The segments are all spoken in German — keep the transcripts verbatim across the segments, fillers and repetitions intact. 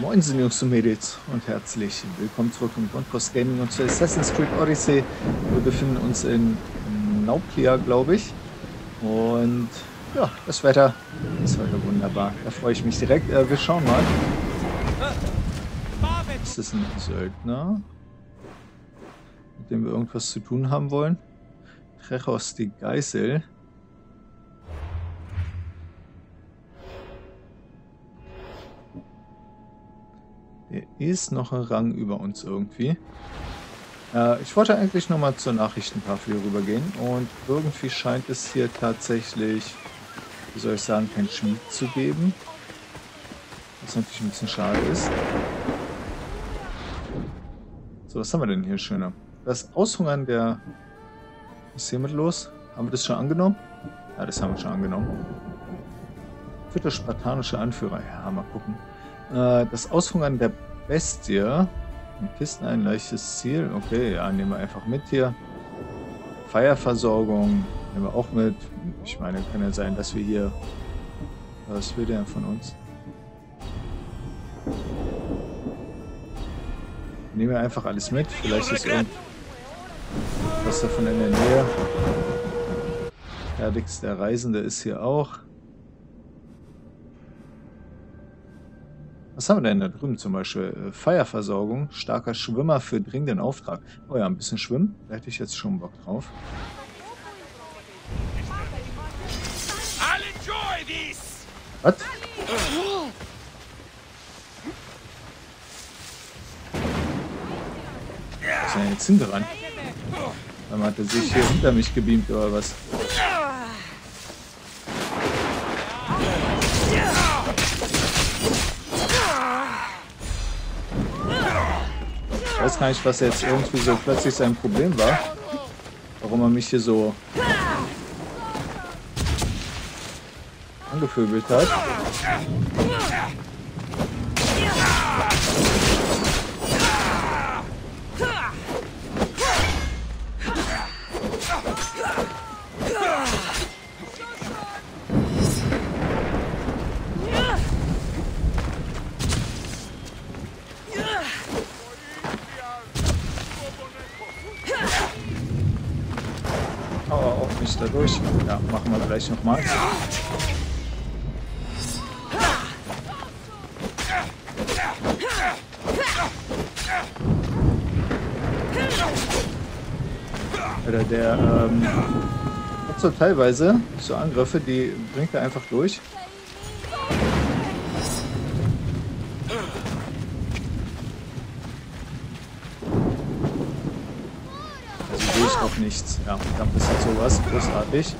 Moinsen Jungs und Mädels und herzlich willkommen zurück im Grundkurs Gaming und zu Assassin's Creed Odyssey. Wir befinden uns in Nauplia, glaube ich. Und ja, das Wetter ist heute wunderbar. Da freue ich mich direkt. Äh, wir schauen mal. Ist das ein Söldner, mit dem wir irgendwas zu tun haben wollen? Trechos, die Geißel. Er ist noch ein Rang über uns irgendwie. Äh, ich wollte eigentlich nochmal zur Nachrichtentafel rübergehen. Und irgendwie scheint es hier tatsächlich, wie soll ich sagen, kein Schmied zu geben. Was natürlich ein bisschen schade ist. So, was haben wir denn hier schöner? Das Aushungern der... Was ist hiermit los? Haben wir das schon angenommen? Ja, das haben wir schon angenommen. Für das spartanische Anführer. Ja, mal gucken. Das Aushungern der Bestie. Mit Kisten ein leichtes Ziel. Okay, ja, nehmen wir einfach mit hier. Feierversorgung nehmen wir auch mit. Ich meine, kann ja sein, dass wir hier... Was will der von uns? Nehmen wir einfach alles mit. Vielleicht ist irgendwas davon in der Nähe. Felix, der Reisende, ist hier auch. Was haben wir denn da drüben zum Beispiel? Feierversorgung, starker Schwimmer für dringenden Auftrag. Oh ja, ein bisschen schwimmen, da hätte ich jetzt schon Bock drauf. Was? Was ist denn jetzt hingerannt? Dann hat er sich hier hinter mich gebeamt oder was? Ich weiß gar nicht, was jetzt irgendwie so plötzlich sein Problem war. Warum er mich hier so angevögelt hat. Dadurch. Ja, machen wir gleich nochmal. Oder der, ähm, hat so teilweise so Angriffe, die bringt er einfach durch. Auch nichts. Ja, dann ist halt sowas. Großartig.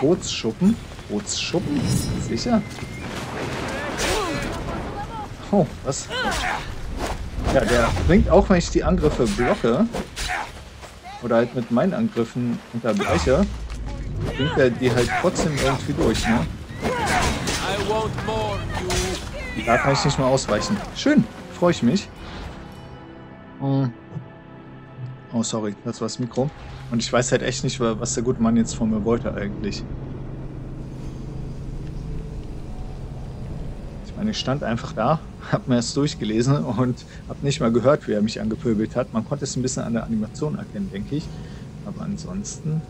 Bootsschuppen. Bootsschuppen? Sicher? Oh, was? Ja, der bringt auch, wenn ich die Angriffe blocke, oder halt mit meinen Angriffen unterbreche, bringt er die halt trotzdem irgendwie durch, ne? Da kann ich nicht mal ausweichen. Schön, freue ich mich. Oh, sorry, das war das Mikro. Und ich weiß halt echt nicht, was der gute Mann jetzt von mir wollte eigentlich. Ich meine, ich stand einfach da, hab mir das durchgelesen und hab nicht mal gehört, wie er mich angepöbelt hat. Man konnte es ein bisschen an der Animation erkennen, denke ich. Aber ansonsten...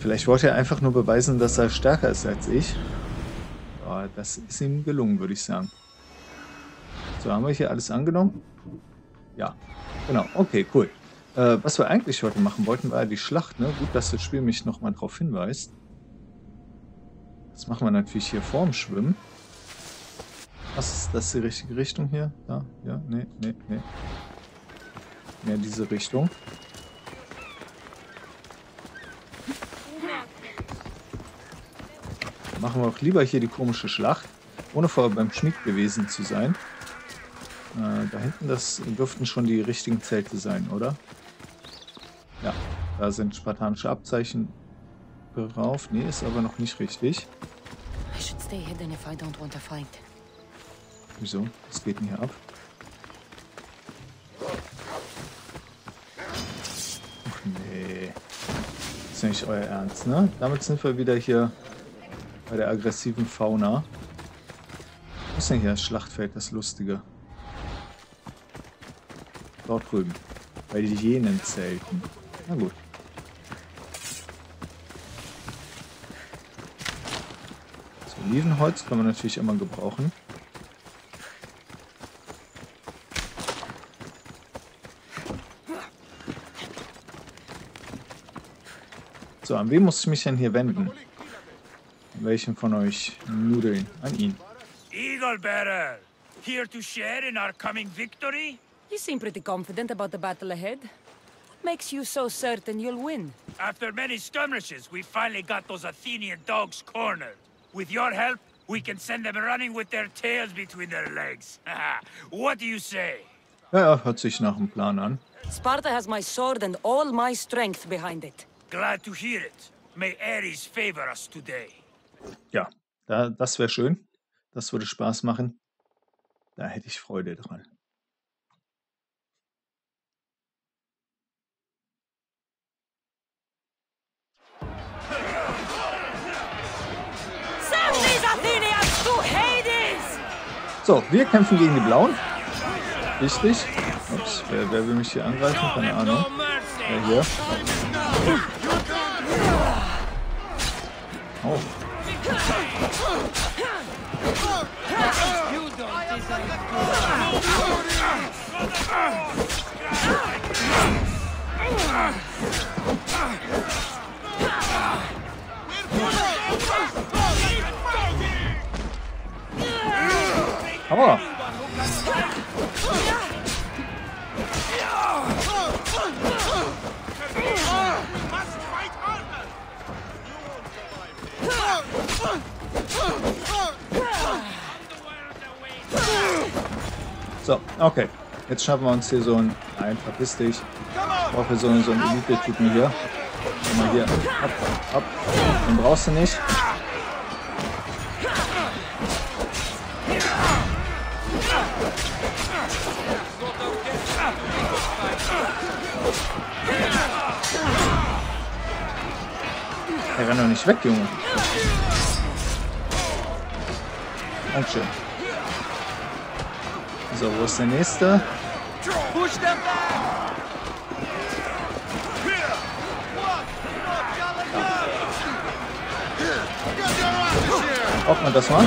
Vielleicht wollte er einfach nur beweisen, dass er stärker ist als ich. Das ist ihm gelungen, würde ich sagen. So, haben wir hier alles angenommen? Ja, genau. Okay, cool. Äh, was wir eigentlich heute machen wollten, war ja die Schlacht, ne? Gut, dass das Spiel mich nochmal drauf hinweist. Das machen wir natürlich hier vorm Schwimmen. Was ist das, die richtige Richtung hier? Da, ja, nee, nee, nee. Mehr diese Richtung. Machen wir auch lieber hier die komische Schlacht, ohne vorher beim Schmied gewesen zu sein. Äh, da hinten, das dürften schon die richtigen Zelte sein, oder? Ja, da sind spartanische Abzeichen drauf. Nee, ist aber noch nicht richtig. Wieso? Was geht denn hier ab? Ach nee. nicht euer Ernst, ne? Damit sind wir wieder hier bei der aggressiven Fauna. Was ist denn hier das Schlachtfeld, das Lustige? Dort drüben. Bei jenen Zelten. Na gut. Das Olivenholz kann man natürlich immer gebrauchen. So, an wen muss ich mich denn hier wenden? An welchen von euch? Nudeln. An ihn. Eagle Barrel! Here to share in our coming victory? You seem pretty confident about the battle ahead. What makes you so certain you'll win? After many skirmishes, we finally got those Athenian dogs cornered. With your help, we can send them running with their tails between their legs. What do you say? Ja, ja, hört sich nach dem Plan an. Sparta has my sword and all my strength behind it. Glad to hear it. May Ares favor us today. Ja, da, das wäre schön. Das würde Spaß machen. Da hätte ich Freude dran. So, wir kämpfen gegen die Blauen. Richtig. Ups, wer, wer will mich hier angreifen? Keine Ahnung. Wer hier? Oh. Aber so, okay. Jetzt schaffen wir uns hier so ein... Nein, verpiss dich. Ich brauche so, so einen Elite-Typen hier. Komm mal hier. Ab, ab. Den brauchst du nicht. Er rennt doch nicht weg, Junge. Und schön. So, wo ist der nächste? Ob man das mal?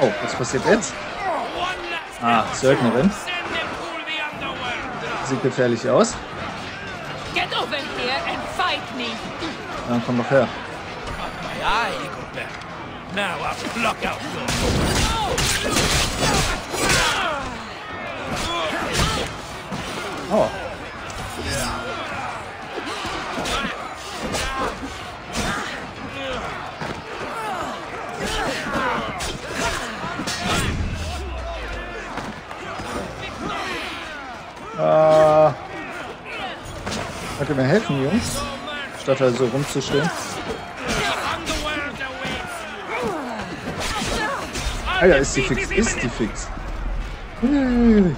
Oh, was passiert jetzt? Ah, Söldnerin. Sieht gefährlich aus. Dann komm doch her. Oh. Äh, könnt ihr mir helfen, Jungs? Statt da so rumzustehen. Alter, ist die fix, ist die fix. Hm.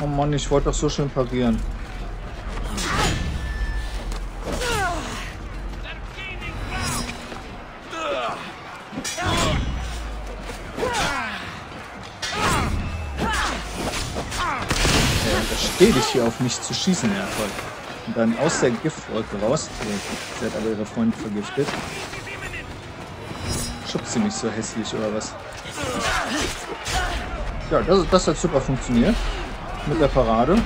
Oh Mann, ich wollte doch so schön parieren. Versteh dich hier auf mich zu schießen, Herr Erfolg. Und dann aus der Giftwolke raus. Sie hat aber ihre Freundin vergiftet. Schubst sie mich so hässlich oder was? Ja, das, das hat super funktioniert. Mit der Parade.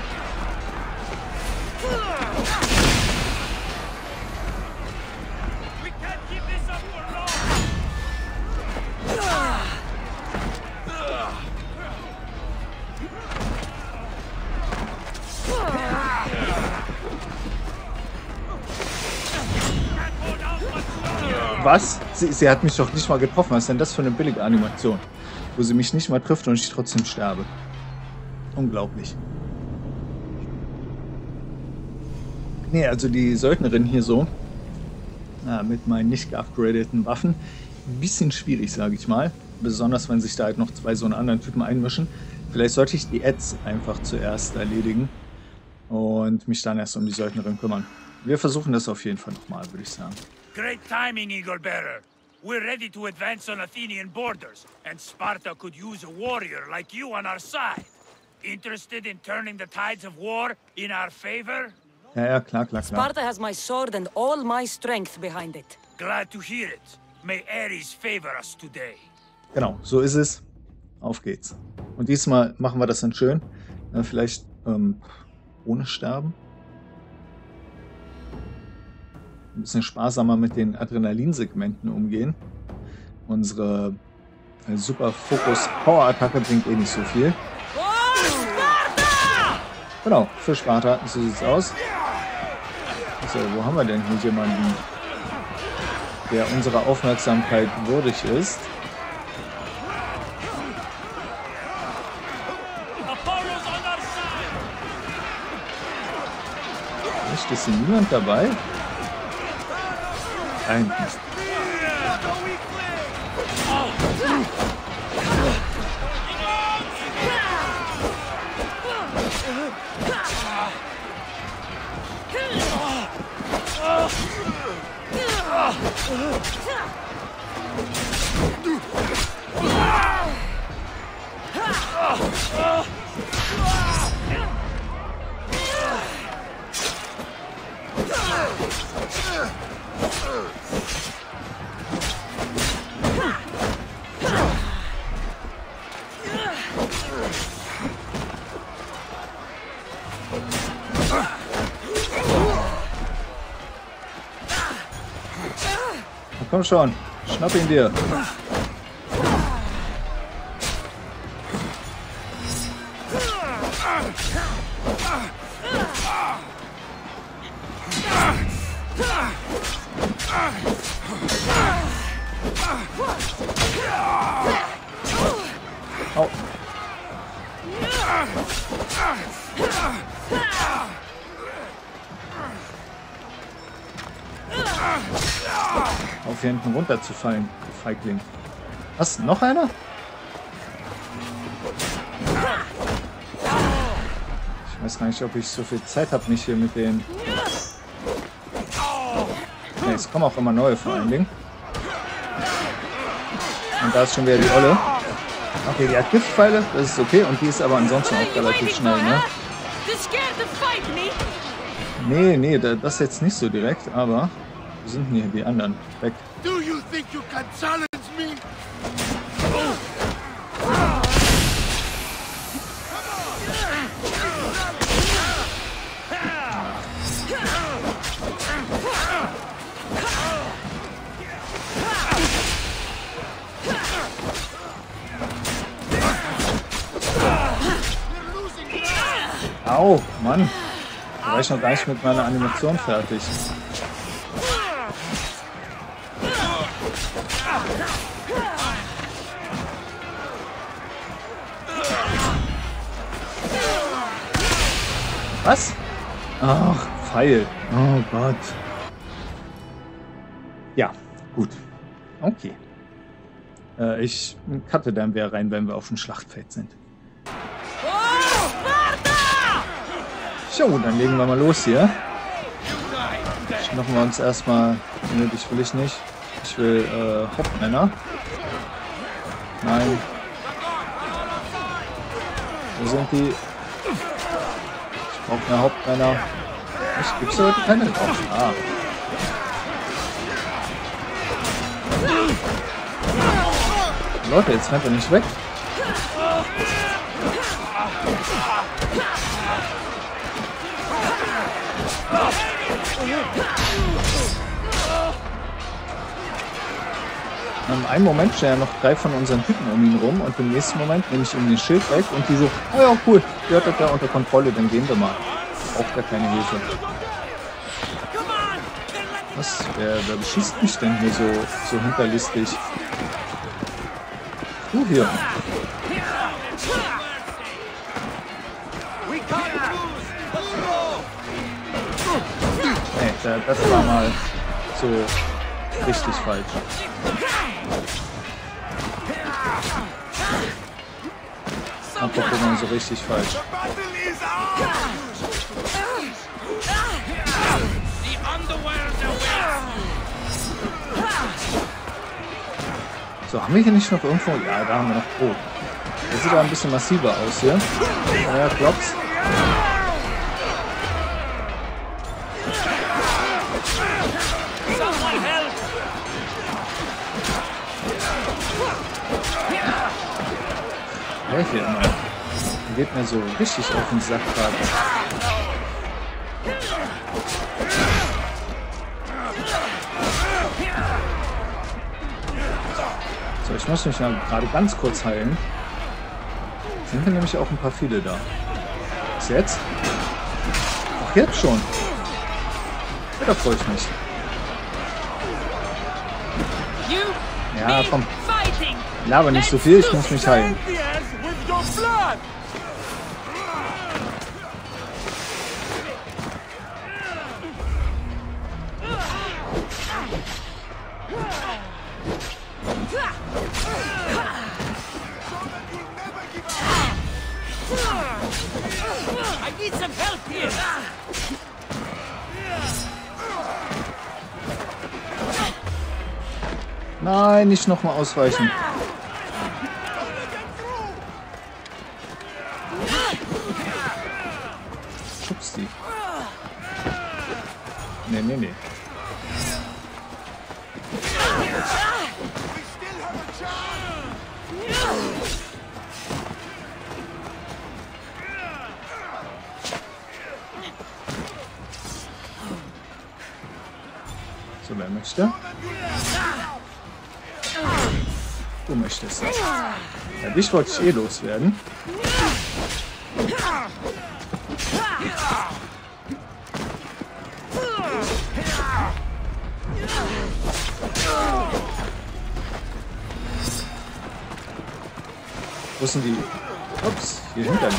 Was? Sie, sie hat mich doch nicht mal getroffen. Was ist denn das für eine billige Animation? Wo sie mich nicht mal trifft und ich trotzdem sterbe. Unglaublich. Nee, also die Söldnerin hier so, äh, mit meinen nicht geupgradeten Waffen, ein bisschen schwierig, sage ich mal. Besonders, wenn sich da halt noch zwei so einen anderen Typen einmischen. Vielleicht sollte ich die Ads einfach zuerst erledigen und mich dann erst um die Söldnerin kümmern. Wir versuchen das auf jeden Fall nochmal, würde ich sagen. Great timing, Eagle Bearer. We're ready to advance on Athenian borders, and Sparta could use a warrior like you on our side. Interested in turning the tides of war in our favor? Ja, ja, klar, klar, klar. Sparta has my sword and all my strength behind it. Glad to hear it. May Ares favor us today. Genau, so ist es. Auf geht's. Und diesmal machen wir das dann schön. Äh, vielleicht ähm, ohne Sterben. Ein bisschen sparsamer mit den Adrenalinsegmenten umgehen. Unsere äh, Super Fokus Power Attacke bringt eh nicht so viel. Genau, für Sparta, so sieht's aus. So, wo haben wir denn hier jemanden, der unserer Aufmerksamkeit würdig ist? Echt, ist hier niemand dabei? Nein. Komm schon, schnapp ihn dir. Oh. Auf hier hinten runterzufallen, Feigling. Was? Noch einer? Ich weiß gar nicht, ob ich so viel Zeit habe, mich hier mit den... Nee, es kommen auch immer neue vor allen Dingen. Und da ist schon wieder die Olle. Okay, die hat Giftpfeile, das ist okay. Und die ist aber ansonsten auch relativ schnell, ne? Nee, nee, das jetzt nicht so direkt, aber... Wo sind denn hier die anderen? Weg. Au, Mann. Da war ich noch gar nicht mit meiner Animation fertig. Was? Ach, Pfeil. Oh Gott. Ja, gut. Okay. Äh, ich cutte dann wieder rein, wenn wir auf dem Schlachtfeld sind. So, dann legen wir mal los hier. Schnappen wir uns erstmal. Ne, das will ich nicht. Ich will äh, Hauptmänner. Nein. Wo sind die? Auch mehr Hauptmänner. Ich gibt's heute keine drauf. Ah. Leute, jetzt rennt er nicht weg. In einem Moment stehen ja noch drei von unseren Typen um ihn rum und im nächsten Moment nehme ich ihm den Schild weg und die so, oh ja, cool, die hat das ja unter Kontrolle, dann gehen wir mal. Braucht gar keine Hilfe. Was? Wer, wer beschießt mich denn hier so, so hinterlistig? Du hier. Hey, das war mal so richtig falsch. Einfach immer so richtig falsch. So, haben wir hier nicht noch irgendwo... Ja, da haben wir noch Pro. Das sieht aber ein bisschen massiver aus hier. Ja, klopft's. Der hier immer. Der geht mir so richtig auf den Sack gerade. Ich muss mich ja gerade ganz kurz heilen. Sind wir nämlich auch ein paar viele da. Bis jetzt? Auch jetzt schon. Ja, da freue ich mich. Ja, komm. Laber nicht so viel, ich muss mich heilen. Nein, nicht nochmal ausweichen. Schubst die. Nee, nee, nee. So, wer möchte? Du möchtest das. Ja, dich wollte ich eh loswerden. Wo sind die? Ups, hier hinter mir.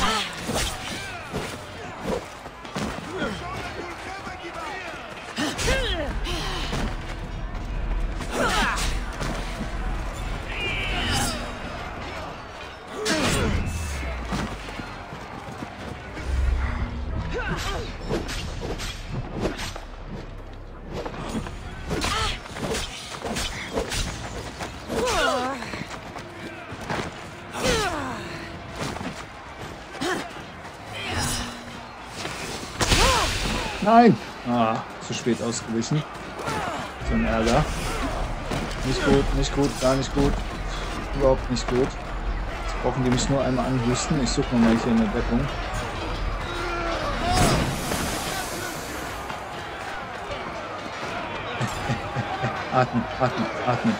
Nein! Ah, zu spät ausgewichen. So ein Ärger. Nicht gut, nicht gut, gar nicht gut. Überhaupt nicht gut. Jetzt brauchen die mich nur einmal anhusten. Ich suche mal hier eine Deckung. Atmen, atmen, atmen.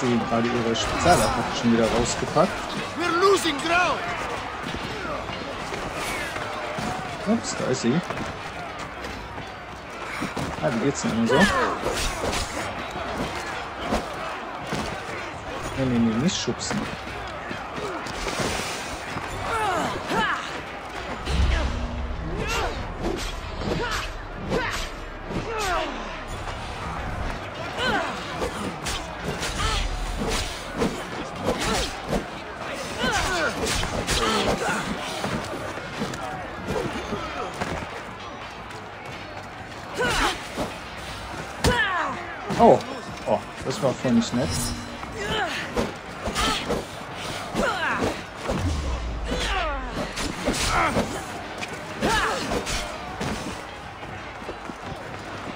Sie gerade ihre Spezialattacke schon wieder rausgepackt. Ups, da ist sie. Ah, wie geht's denn immer so? Nee, nee, nee, nicht schubsen. Oh, oh, das war voll nicht nett.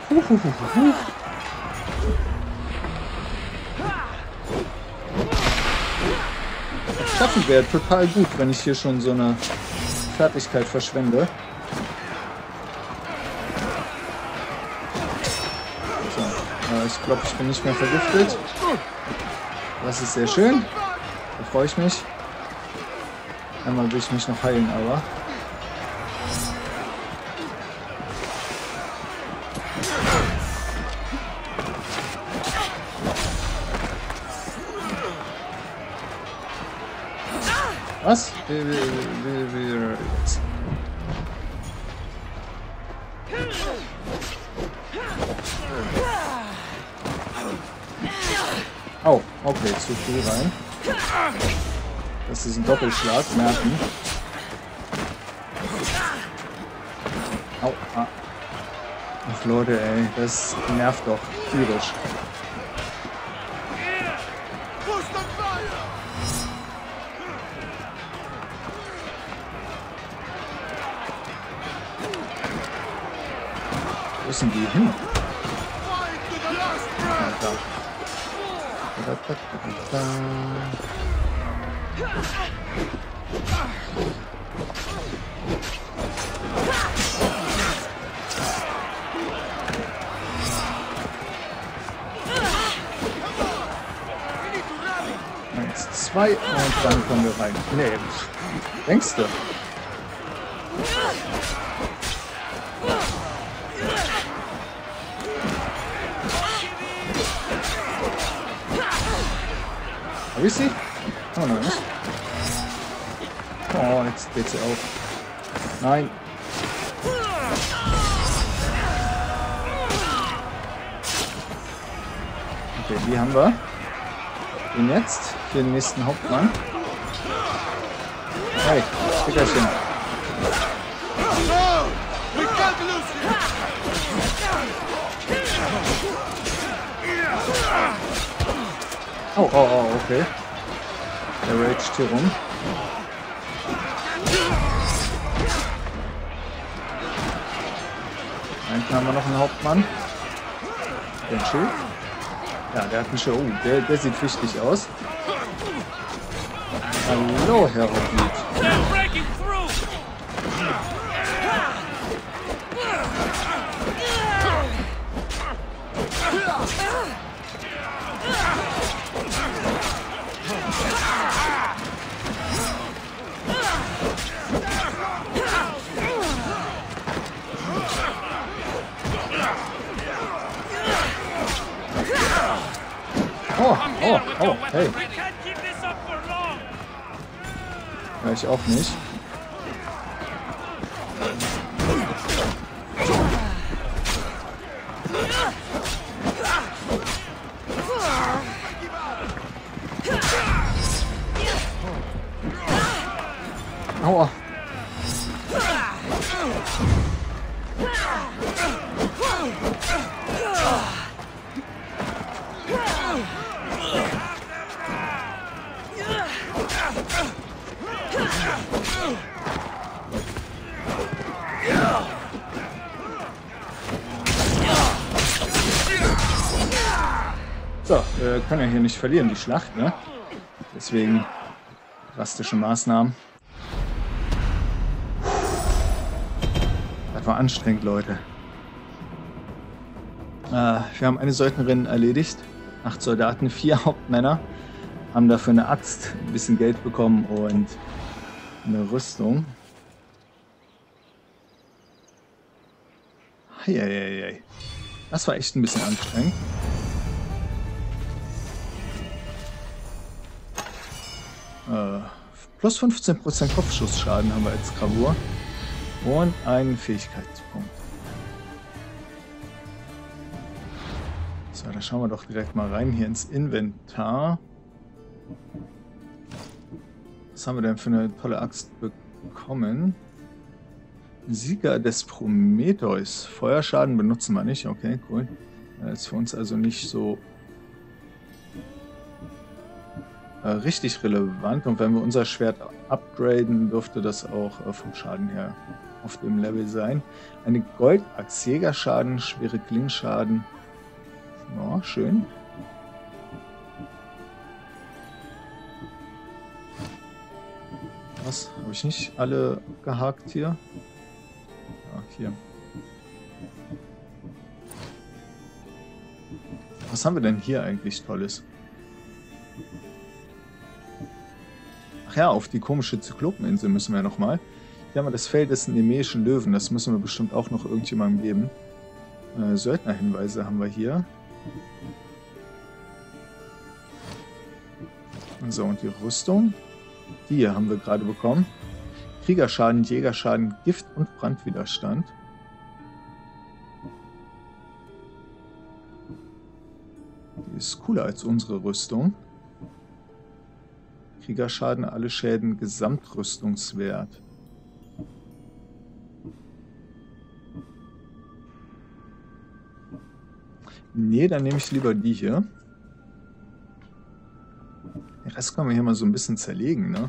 Huhuhuhu. Schaffen wäre total gut, wenn ich hier schon so eine Fertigkeit verschwende. Ich glaube, ich bin nicht mehr vergiftet. Das ist sehr schön. Da freue ich mich. Einmal will ich mich noch heilen, aber... Was? Wir, wir, wir, wir, wir jetzt. Oh, okay, zu viel rein. Das ist ein Doppelschlag, merken. Au, ah. Ach Leute, ey, das nervt doch tierisch. Wo sind die hin? Eins, zwei und dann kommen wir rein. Nee, denkst du? Hab ich sie? Oh nein. Oh, jetzt geht sie auf. Nein. Okay, die haben wir. Und jetzt für den nächsten Hauptmann. Hey, Dickerchen. Oh, oh, oh, okay. Der raged hier rum. Dann haben wir noch einen Hauptmann. Den Schild. Ja, der hat einen Schild. Oh, der, der sieht wichtig aus. Hallo, Herr Hobbit. Oh, oh, oh, hey. Ja, ich auch nicht. Aua. So, wir können ja hier nicht verlieren, die Schlacht, ne? Deswegen drastische Maßnahmen. Das war anstrengend, Leute. Äh, wir haben eine Söldnerin erledigt, acht Soldaten, vier Hauptmänner, haben dafür eine Axt, ein bisschen Geld bekommen und eine Rüstung. Eieiei. Das war echt ein bisschen anstrengend. Uh, plus fünfzehn Prozent Kopfschussschaden haben wir als Gravur und einen Fähigkeitspunkt. So, da schauen wir doch direkt mal rein hier ins Inventar. Was haben wir denn für eine tolle Axt bekommen? Sieger des Prometheus. Feuerschaden benutzen wir nicht. Okay, cool. Das ist für uns also nicht so richtig relevant, und wenn wir unser Schwert upgraden, dürfte das auch vom Schaden her auf dem Level sein. Eine Goldachs, Jägerschaden, schwere Klingschaden. Ja, schön. Was? Habe ich nicht alle gehakt hier? Ja, hier. was haben wir denn hier eigentlich Tolles? Ach ja, auf die komische Zyklopeninsel müssen wir nochmal. Hier haben wir das Feld des Nemäischen Löwen. Das müssen wir bestimmt auch noch irgendjemandem geben. Äh, Söldnerhinweise haben wir hier. So, und die Rüstung. Die hier haben wir gerade bekommen. Kriegerschaden, Jägerschaden, Gift und Brandwiderstand. Die ist cooler als unsere Rüstung. Kriegerschaden, alle Schäden, Gesamtrüstungswert. Nee, dann nehme ich lieber die hier. Den Rest können wir hier mal so ein bisschen zerlegen, ne?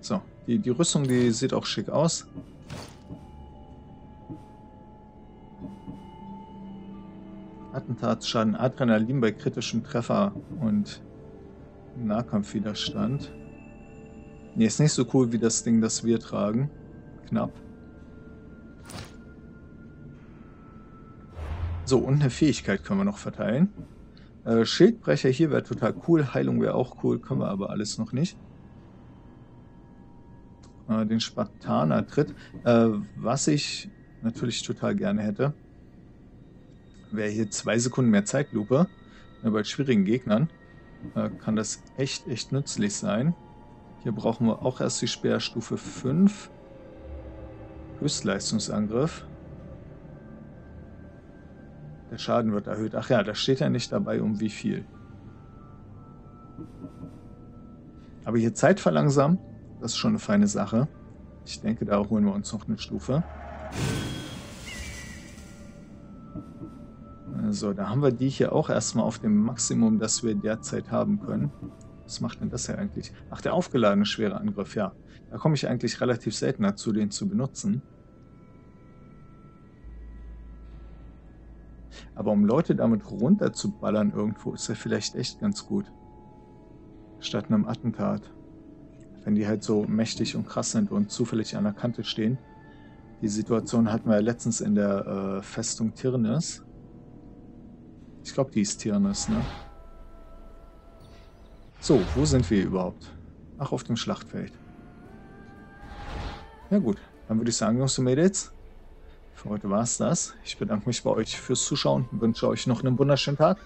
So, die, die Rüstung, die sieht auch schick aus. Attentatsschaden, Adrenalin bei kritischem Treffer und Nahkampfwiderstand. Ne, ist nicht so cool wie das Ding, das wir tragen. Knapp. So, und eine Fähigkeit können wir noch verteilen. Äh, Schildbrecher hier wäre total cool, Heilung wäre auch cool, können wir aber alles noch nicht. Äh, den Spartaner-Tritt, äh, was ich natürlich total gerne hätte, wäre hier zwei Sekunden mehr Zeitlupe. Ja, bei schwierigen Gegnern äh, kann das echt, echt nützlich sein. Hier brauchen wir auch erst die Speerstufe fünf. Höchstleistungsangriff. Der Schaden wird erhöht. Ach ja, da steht ja nicht dabei, um wie viel. Aber hier Zeit verlangsamen, das ist schon eine feine Sache. Ich denke, da holen wir uns noch eine Stufe. So, da haben wir die hier auch erstmal auf dem Maximum, das wir derzeit haben können. Was macht denn das hier eigentlich? Ach, der aufgeladene schwere Angriff, ja. Da komme ich eigentlich relativ selten dazu, den zu benutzen. Aber um Leute damit runter zu ballern irgendwo, ist er vielleicht echt ganz gut. Statt einem Attentat. Wenn die halt so mächtig und krass sind und zufällig an der Kante stehen. Die Situation hatten wir ja letztens in der äh, Festung Tirnes. Ich glaube, die ist Tirnes, ne? So, wo sind wir überhaupt? Ach, auf dem Schlachtfeld. Ja gut, dann würde ich sagen, Jungs und Mädels, für heute war es das. Ich bedanke mich bei euch fürs Zuschauen, wünsche euch noch einen wunderschönen Tag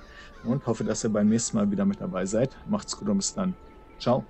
und hoffe, dass ihr beim nächsten Mal wieder mit dabei seid. Macht's gut und bis dann. Ciao.